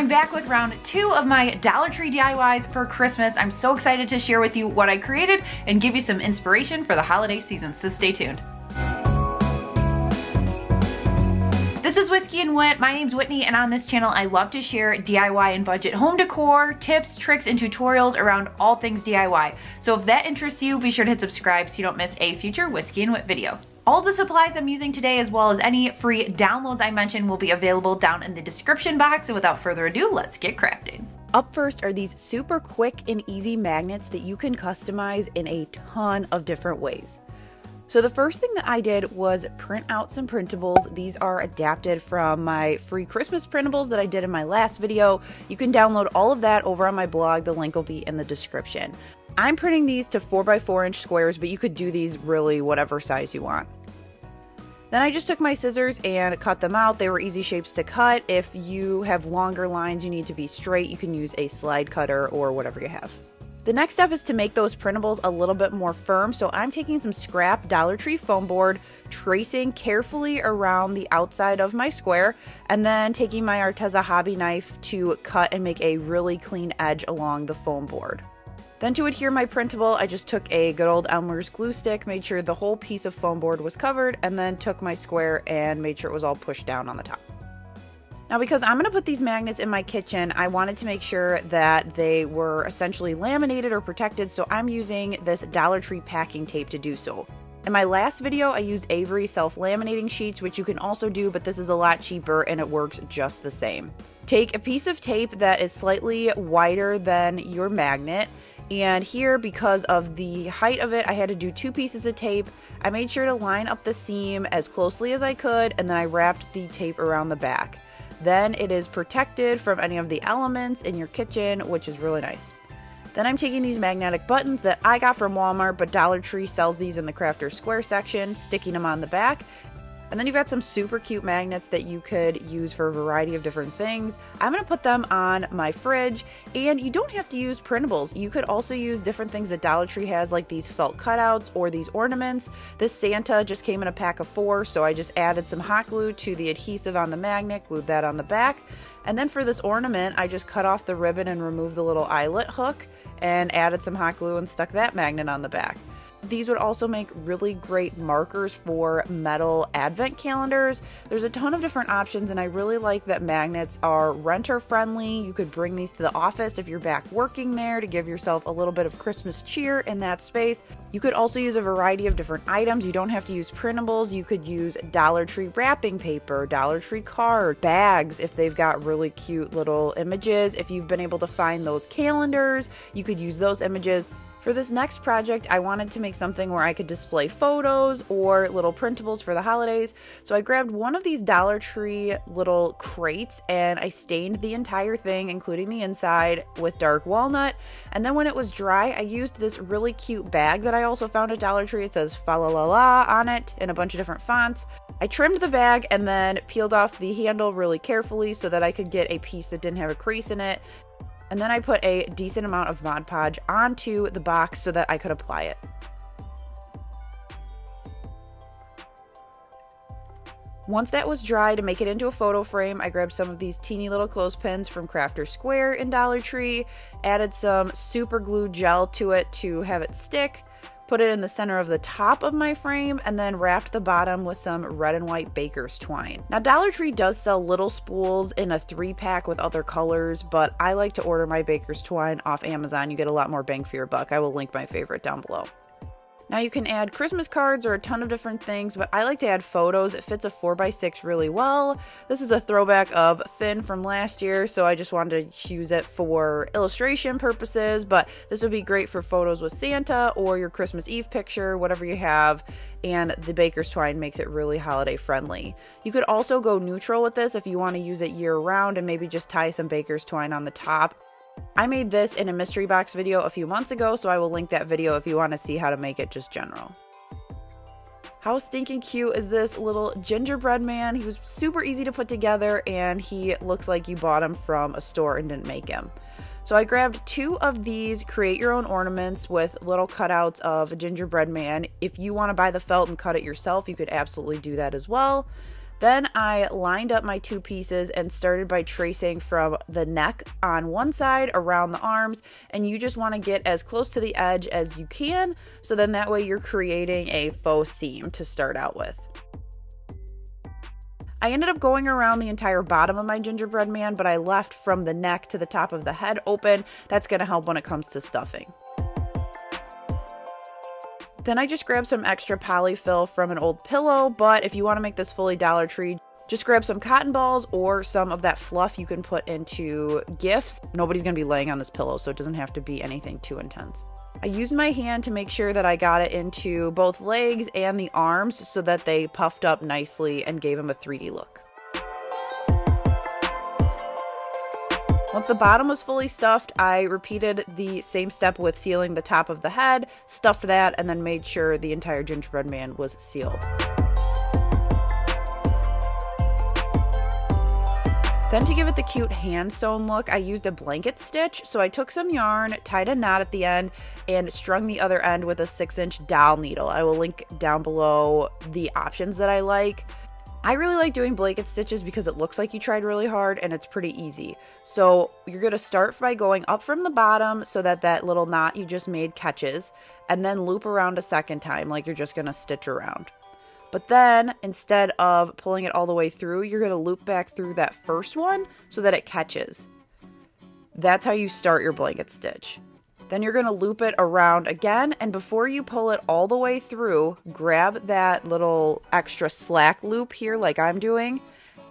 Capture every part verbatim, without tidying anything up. I'm back with round two of my Dollar Tree D I Ys for Christmas. I'm so excited to share with you what I created and give you some inspiration for the holiday season, so stay tuned. This is Whiskey and Whit. My name's Whitney, and on this channel I love to share D I Y and budget home decor, tips, tricks, and tutorials around all things D I Y. So if that interests you, be sure to hit subscribe so you don't miss a future Whiskey and Whit video. All the supplies I'm using today, as well as any free downloads I mentioned, will be available down in the description box. So without further ado, let's get crafting. Up first are these super quick and easy magnets that you can customize in a ton of different ways. So the first thing that I did was print out some printables. These are adapted from my free Christmas printables that I did in my last video. You can download all of that over on my blog. The link will be in the description. I'm printing these to four by four inch squares, but you could do these really whatever size you want. Then I just took my scissors and cut them out. They were easy shapes to cut. If you have longer lines you need to be straight, you can use a slide cutter or whatever you have. The next step is to make those printables a little bit more firm, so I'm taking some scrap Dollar Tree foam board, tracing carefully around the outside of my square, and then taking my Arteza hobby knife to cut and make a really clean edge along the foam board. Then to adhere my printable, I just took a good old Elmer's glue stick, made sure the whole piece of foam board was covered, and then took my square and made sure it was all pushed down on the top. Now, because I'm gonna put these magnets in my kitchen, I wanted to make sure that they were essentially laminated or protected, so I'm using this Dollar Tree packing tape to do so. In my last video, I used Avery self-laminating sheets, which you can also do, but this is a lot cheaper and it works just the same. Take a piece of tape that is slightly wider than your magnet, and here, because of the height of it, I had to do two pieces of tape. I made sure to line up the seam as closely as I could, and then I wrapped the tape around the back. Then it is protected from any of the elements in your kitchen, which is really nice. Then I'm taking these magnetic buttons that I got from Walmart, but Dollar Tree sells these in the Crafter Square section, sticking them on the back. And then you've got some super cute magnets that you could use for a variety of different things. I'm gonna put them on my fridge, and you don't have to use printables. You could also use different things that Dollar Tree has, like these felt cutouts or these ornaments. This Santa just came in a pack of four, so I just added some hot glue to the adhesive on the magnet, glued that on the back. And then for this ornament, I just cut off the ribbon and removed the little eyelet hook and added some hot glue and stuck that magnet on the back. These would also make really great markers for metal advent calendars. There's a ton of different options, and I really like that magnets are renter friendly. You could bring these to the office if you're back working there to give yourself a little bit of Christmas cheer in that space. You could also use a variety of different items. You don't have to use printables. You could use Dollar Tree wrapping paper, Dollar Tree card, bags if they've got really cute little images. If you've been able to find those calendars, you could use those images. For this next project, I wanted to make something where I could display photos or little printables for the holidays. So I grabbed one of these Dollar Tree little crates and I stained the entire thing, including the inside, with dark walnut. And then when it was dry, I used this really cute bag that I also found at Dollar Tree. It says "Fa La La La" on it in a bunch of different fonts. I trimmed the bag and then peeled off the handle really carefully so that I could get a piece that didn't have a crease in it. And then I put a decent amount of Mod Podge onto the box so that I could apply it. Once that was dry, to make it into a photo frame, I grabbed some of these teeny little clothespins from Crafter Square in Dollar Tree, added some super glue gel to it to have it stick, put it in the center of the top of my frame, and then wrapped the bottom with some red and white baker's twine. Now, Dollar Tree does sell little spools in a three pack with other colors, but I like to order my baker's twine off Amazon. You get a lot more bang for your buck. I will link my favorite down below. Now, you can add Christmas cards or a ton of different things, but I like to add photos. It fits a four by six really well. This is a throwback of Finn from last year, so I just wanted to use it for illustration purposes, but this would be great for photos with Santa or your Christmas Eve picture, whatever you have, and the baker's twine makes it really holiday friendly. You could also go neutral with this if you want to use it year round and maybe just tie some baker's twine on the top. I made this in a mystery box video a few months ago, so I will link that video if you want to see how to make it just general. How stinking cute is this little gingerbread man? He was super easy to put together, and he looks like you bought him from a store and didn't make him. So I grabbed two of these create your own ornaments with little cutouts of a gingerbread man. If you want to buy the felt and cut it yourself, you could absolutely do that as well. Then I lined up my two pieces and started by tracing from the neck on one side around the arms, and you just want to get as close to the edge as you can, so then that way you're creating a faux seam to start out with. I ended up going around the entire bottom of my gingerbread man, but I left from the neck to the top of the head open. That's going to help when it comes to stuffing. Then I just grabbed some extra polyfill from an old pillow, but if you want to make this fully Dollar Tree, just grab some cotton balls or some of that fluff you can put into gifts. Nobody's going to be laying on this pillow, so it doesn't have to be anything too intense. I used my hand to make sure that I got it into both legs and the arms so that they puffed up nicely and gave them a three D look. Once the bottom was fully stuffed, I repeated the same step with sealing the top of the head, stuffed that, and then made sure the entire gingerbread man was sealed. Then to give it the cute hand sewn look, I used a blanket stitch. So I took some yarn, tied a knot at the end, and strung the other end with a six inch dowel needle. I will link down below the options that I like. I really like doing blanket stitches because it looks like you tried really hard and it's pretty easy. So you're gonna start by going up from the bottom so that that little knot you just made catches, and then loop around a second time like you're just gonna stitch around. But then instead of pulling it all the way through, you're going to loop back through that first one so that it catches. That's how you start your blanket stitch. Then you're going to loop it around again, and before you pull it all the way through, grab that little extra slack loop here like I'm doing,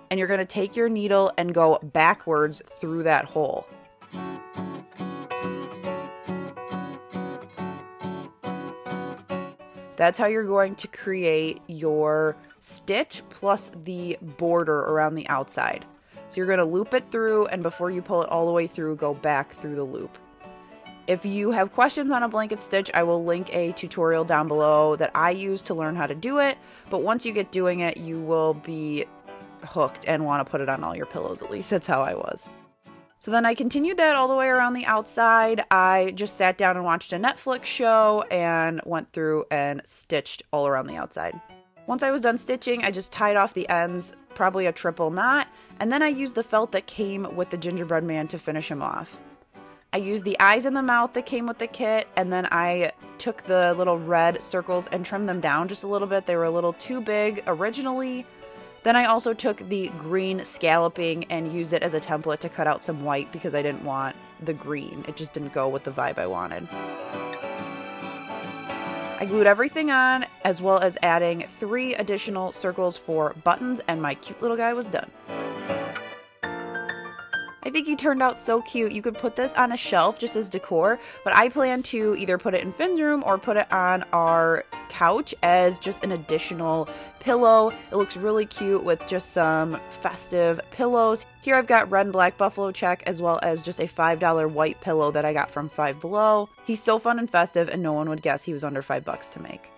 and you're going to take your needle and go backwards through that hole. That's how you're going to create your stitch plus the border around the outside. So you're going to loop it through, and before you pull it all the way through, go back through the loop. If you have questions on a blanket stitch, I will link a tutorial down below that I use to learn how to do it. But once you get doing it, you will be hooked and want to put it on all your pillows, at least. That's how I was. So then I continued that all the way around the outside. I just sat down and watched a Netflix show and went through and stitched all around the outside. Once I was done stitching, I just tied off the ends, probably a triple knot, and then I used the felt that came with the gingerbread man to finish him off. I used the eyes and the mouth that came with the kit, and then I took the little red circles and trimmed them down just a little bit. They were a little too big originally. Then I also took the green scalloping and used it as a template to cut out some white because I didn't want the green. It just didn't go with the vibe I wanted. I glued everything on, as well as adding three additional circles for buttons, and my cute little guy was done. I think he turned out so cute. You could put this on a shelf just as decor, but I plan to either put it in Finn's room or put it on our couch as just an additional pillow. It looks really cute with just some festive pillows. Here I've got red and black buffalo check, as well as just a five dollar white pillow that I got from Five Below. He's so fun and festive, and no one would guess he was under five bucks to make.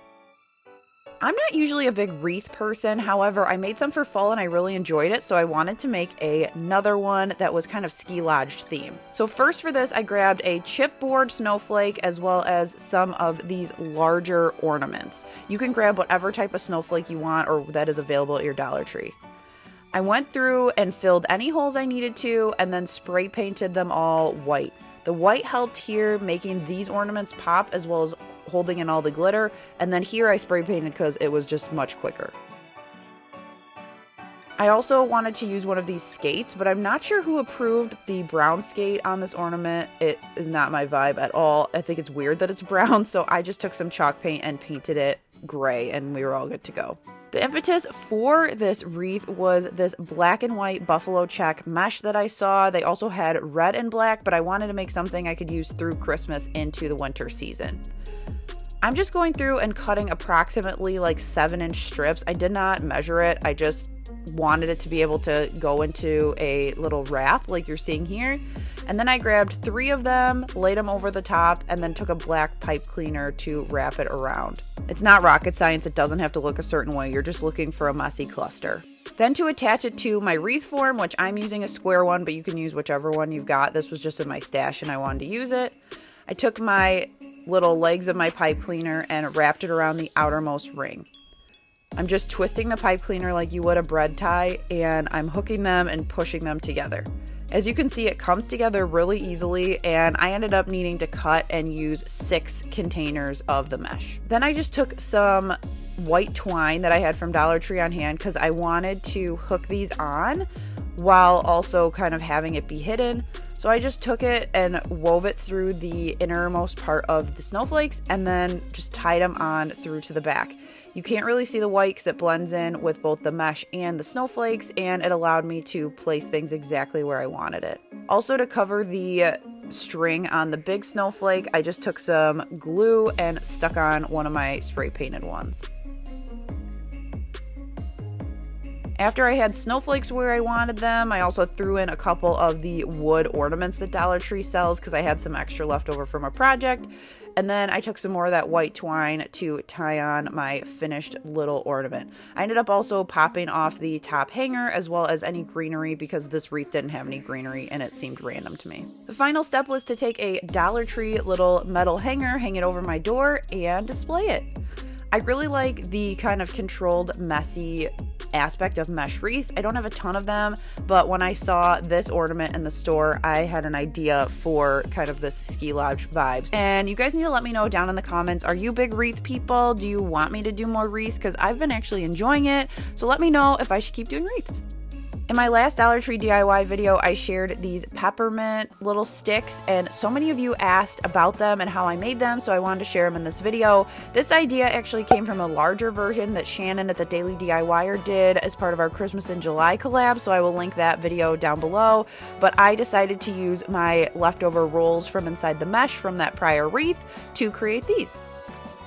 I'm not usually a big wreath person, however, I made some for fall and I really enjoyed it, so I wanted to make a, another one that was kind of ski lodge theme. So first for this, I grabbed a chipboard snowflake, as well as some of these larger ornaments. You can grab whatever type of snowflake you want or that is available at your Dollar Tree. I went through and filled any holes I needed to, and then spray painted them all white. The white helped here, making these ornaments pop, as well as holding in all the glitter, and then here I spray painted because it was just much quicker. I also wanted to use one of these skates, but I'm not sure who approved the brown skate on this ornament. It is not my vibe at all. I think it's weird that it's brown, so I just took some chalk paint and painted it gray, and we were all good to go. The impetus for this wreath was this black and white buffalo check mesh that I saw. They also had red and black, but I wanted to make something I could use through Christmas into the winter season. I'm just going through and cutting approximately like seven inch strips. I did not measure it. I just wanted it to be able to go into a little wrap like you're seeing here. And then I grabbed three of them, laid them over the top, and then took a black pipe cleaner to wrap it around. It's not rocket science. It doesn't have to look a certain way. You're just looking for a messy cluster. Then to attach it to my wreath form, which I'm using a square one, but you can use whichever one you've got. This was just in my stash and I wanted to use it. I took my little legs of my pipe cleaner and wrapped it around the outermost ring. I'm just twisting the pipe cleaner like you would a bread tie, and I'm hooking them and pushing them together. As you can see, it comes together really easily, and I ended up needing to cut and use six containers of the mesh. Then I just took some white twine that I had from Dollar Tree on hand because I wanted to hook these on while also kind of having it be hidden. So I just took it and wove it through the innermost part of the snowflakes and then just tied them on through to the back. You can't really see the white because it blends in with both the mesh and the snowflakes, and it allowed me to place things exactly where I wanted it. Also, to cover the string on the big snowflake, I just took some glue and stuck on one of my spray painted ones. After I had snowflakes where I wanted them, I also threw in a couple of the wood ornaments that Dollar Tree sells because I had some extra left over from a project. And then I took some more of that white twine to tie on my finished little ornament. I ended up also popping off the top hanger as well as any greenery because this wreath didn't have any greenery and it seemed random to me. The final step was to take a Dollar Tree little metal hanger, hang it over my door, and display it. I really like the kind of controlled, messy aspect of mesh wreaths. I don't have a ton of them, but when I saw this ornament in the store, I had an idea for kind of this ski lodge vibes. And you guys need to let me know down in the comments, are you big wreath people? Do you want me to do more wreaths? Because I've been actually enjoying it, so let me know if I should keep doing wreaths. In my last Dollar Tree D I Y video, I shared these peppermint little sticks, and so many of you asked about them and how I made them, so I wanted to share them in this video. This idea actually came from a larger version that Shannon at the Daily DIYer did as part of our Christmas in July collab, so I will link that video down below. But I decided to use my leftover rolls from inside the mesh from that prior wreath to create these.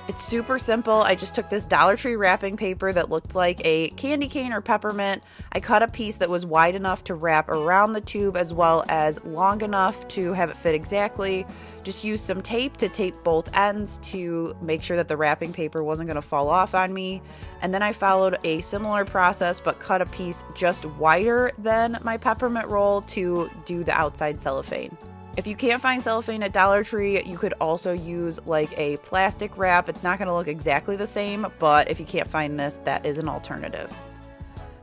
It's super simple. I just took this Dollar Tree wrapping paper that looked like a candy cane or peppermint. I cut a piece that was wide enough to wrap around the tube as well as long enough to have it fit exactly. Just used some tape to tape both ends to make sure that the wrapping paper wasn't going to fall off on me. And then I followed a similar process but cut a piece just wider than my peppermint roll to do the outside cellophane. If you can't find cellophane at Dollar Tree, you could also use like a plastic wrap. It's not going to look exactly the same, but if you can't find this, that is an alternative.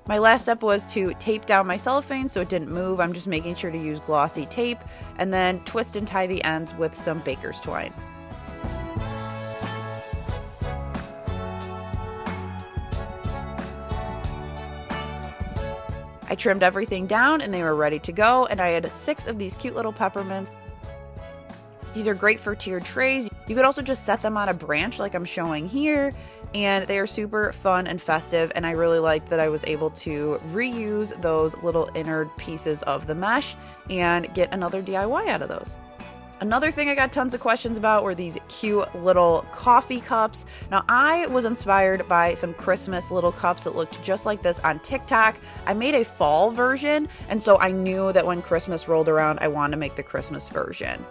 My last step was to tape down my cellophane so it didn't move. I'm just making sure to use glossy tape, and then twist and tie the ends with some baker's twine. I trimmed everything down and they were ready to go, and I had six of these cute little peppermints. These are great for tiered trays. You could also just set them on a branch like I'm showing here, and they are super fun and festive, and I really liked that I was able to reuse those little innard pieces of the mesh and get another D I Y out of those. Another thing I got tons of questions about were these cute little coffee cups. Now, I was inspired by some Christmas little cups that looked just like this on TikTok. I made a fall version, and so I knew that when Christmas rolled around, I wanted to make the Christmas version.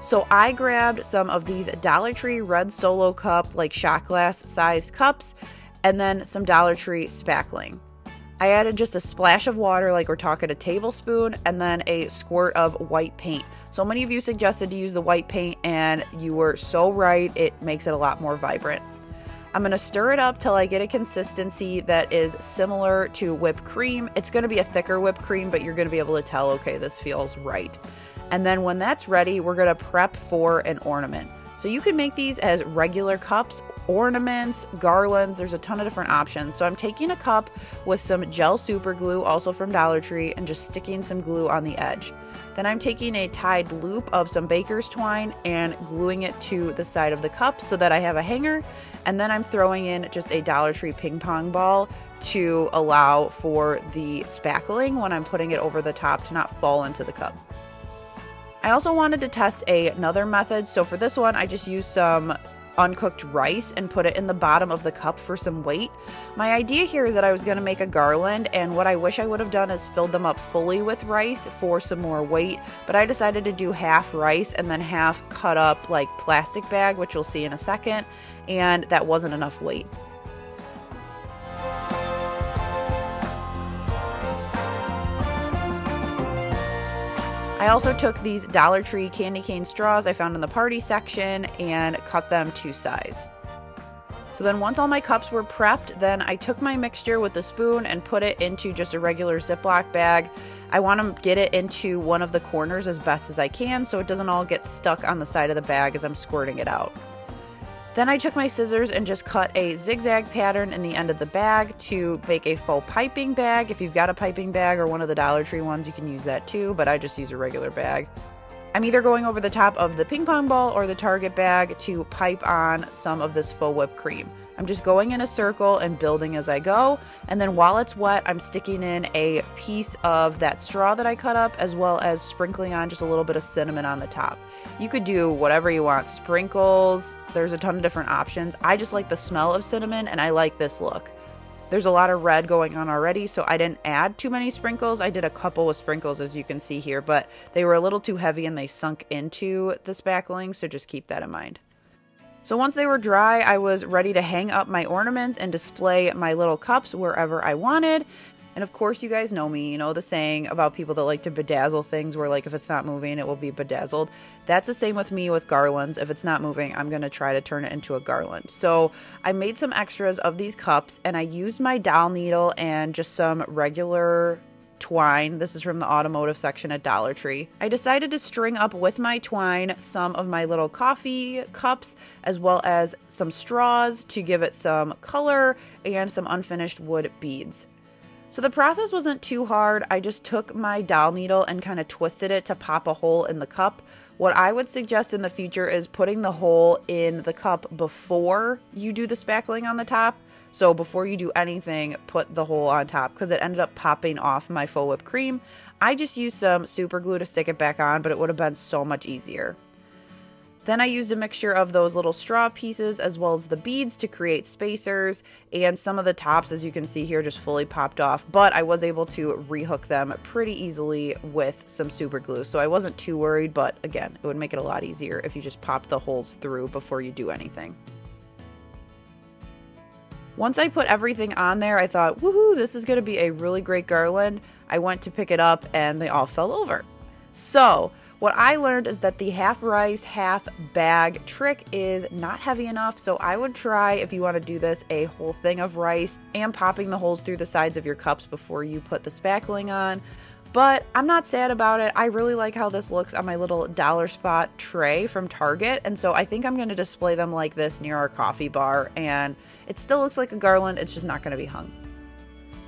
So I grabbed some of these Dollar Tree red solo cup, like shot glass sized cups, and then some Dollar Tree spackling. I added just a splash of water, like we're talking a tablespoon, and then a squirt of white paint. So many of you suggested to use the white paint, and you were so right. It makes it a lot more vibrant. I'm going to stir it up till I get a consistency that is similar to whipped cream. It's going to be a thicker whipped cream, but you're going to be able to tell, okay, this feels right. And then when that's ready, we're going to prep for an ornament. So you can make these as regular cups, ornaments, garlands. There's a ton of different options. So I'm taking a cup with some gel super glue, also from Dollar Tree, and just sticking some glue on the edge. Then I'm taking a tied loop of some baker's twine and gluing it to the side of the cup so that I have a hanger. And then I'm throwing in just a Dollar Tree ping pong ball to allow for the spackling when I'm putting it over the top to not fall into the cup. I also wanted to test a, another method, so for this one I just used some uncooked rice and put it in the bottom of the cup for some weight. My idea here is that I was going to make a garland, and what I wish I would have done is filled them up fully with rice for some more weight, but I decided to do half rice and then half cut up like plastic bag, which you'll see in a second, and that wasn't enough weight. I also took these Dollar Tree candy cane straws I found in the party section and cut them to size. So then once all my cups were prepped, then I took my mixture with the spoon and put it into just a regular Ziploc bag. I want to get it into one of the corners as best as I can so it doesn't all get stuck on the side of the bag as I'm squirting it out. Then I took my scissors and just cut a zigzag pattern in the end of the bag to make a faux piping bag. If you've got a piping bag or one of the Dollar Tree ones, you can use that too, but I just use a regular bag. I'm either going over the top of the ping pong ball or the Target bag to pipe on some of this faux whipped cream. I'm just going in a circle and building as I go, and then while it's wet, I'm sticking in a piece of that straw that I cut up, as well as sprinkling on just a little bit of cinnamon on the top. You could do whatever you want, sprinkles, there's a ton of different options. I just like the smell of cinnamon and I like this look. There's a lot of red going on already, so I didn't add too many sprinkles. I did a couple of sprinkles, as you can see here, but they were a little too heavy and they sunk into the spackling, so just keep that in mind. So once they were dry, I was ready to hang up my ornaments and display my little cups wherever I wanted. And of course, you guys know me, you know the saying about people that like to bedazzle things where, like, if it's not moving, it will be bedazzled. That's the same with me with garlands. If it's not moving, I'm going to try to turn it into a garland. So I made some extras of these cups and I used my dowel needle and just some regular twine. This is from the automotive section at Dollar Tree. I decided to string up with my twine some of my little coffee cups as well as some straws to give it some color and some unfinished wood beads. So the process wasn't too hard. I just took my dowel needle and kind of twisted it to pop a hole in the cup. What I would suggest in the future is putting the hole in the cup before you do the spackling on the top. So before you do anything, put the hole on top, because it ended up popping off my faux whipped cream. I just used some super glue to stick it back on, but it would have been so much easier. Then I used a mixture of those little straw pieces as well as the beads to create spacers, and some of the tops, as you can see here, just fully popped off, but I was able to rehook them pretty easily with some super glue, so I wasn't too worried, but again, it would make it a lot easier if you just pop the holes through before you do anything. Once I put everything on there, I thought, woohoo, this is going to be a really great garland. I went to pick it up and they all fell over. So what I learned is that the half rice, half bag trick is not heavy enough, so I would try, if you want to do this, a whole thing of rice and popping the holes through the sides of your cups before you put the spackling on. But I'm not sad about it. I really like how this looks on my little dollar spot tray from Target, and so I think I'm going to display them like this near our coffee bar, and it still looks like a garland, it's just not going to be hung.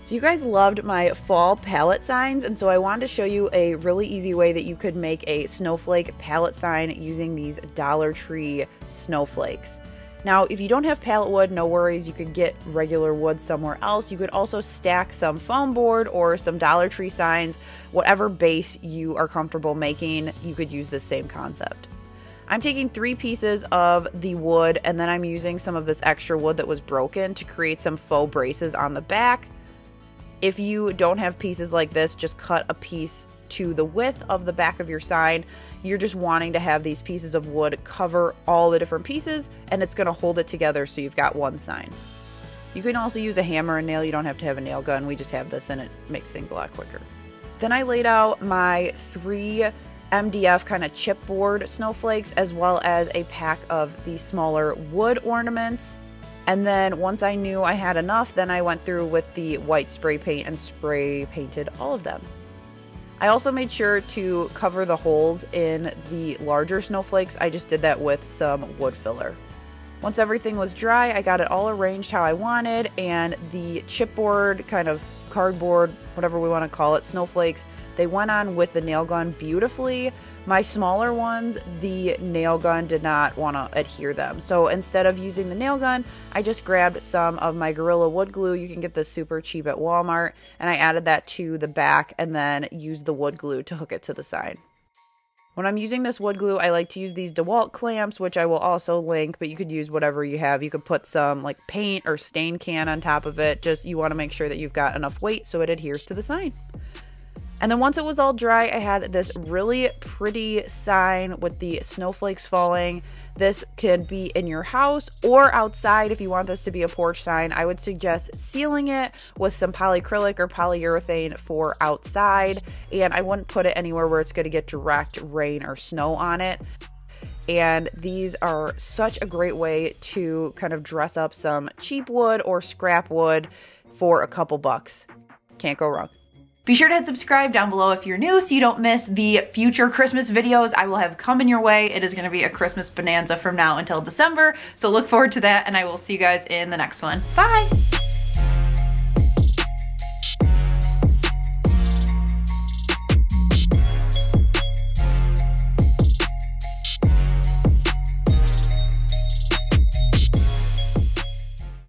So you guys loved my fall palette signs, and so I wanted to show you a really easy way that you could make a snowflake palette sign using these Dollar Tree snowflakes. Now, if you don't have pallet wood, no worries, you could get regular wood somewhere else. You could also stack some foam board or some Dollar Tree signs. Whatever base you are comfortable making, you could use this same concept. I'm taking three pieces of the wood, and then I'm using some of this extra wood that was broken to create some faux braces on the back. If you don't have pieces like this, just cut a piece to the width of the back of your sign. You're just wanting to have these pieces of wood cover all the different pieces, and it's going to hold it together so you've got one sign. You can also use a hammer and nail. You don't have to have a nail gun. We just have this and it makes things a lot quicker. Then I laid out my three M D F kind of chipboard snowflakes as well as a pack of the smaller wood ornaments. And then once I knew I had enough, then I went through with the white spray paint and spray painted all of them. I also made sure to cover the holes in the larger snowflakes. I just did that with some wood filler. Once everything was dry, I got it all arranged how I wanted, and the chipboard, kind of cardboard, whatever we want to call it, snowflakes, they went on with the nail gun beautifully. My smaller ones, the nail gun did not want to adhere them. So instead of using the nail gun, I just grabbed some of my Gorilla Wood Glue. You can get this super cheap at Walmart. And I added that to the back and then used the wood glue to hook it to the sign. When I'm using this wood glue, I like to use these DeWalt clamps, which I will also link, but you could use whatever you have. You could put some like paint or stain can on top of it. Just you want to make sure that you've got enough weight so it adheres to the sign. And then once it was all dry, I had this really pretty sign with the snowflakes falling. This could be in your house or outside. If you want this to be a porch sign, I would suggest sealing it with some polyacrylic or polyurethane for outside. And I wouldn't put it anywhere where it's going to get direct rain or snow on it. and these are such a great way to kind of dress up some cheap wood or scrap wood for a couple bucks. Can't go wrong. Be sure to hit subscribe down below if you're new so you don't miss the future Christmas videos I will have coming your way. It is going to be a Christmas bonanza from now until December, so look forward to that, and I will see you guys in the next one. Bye!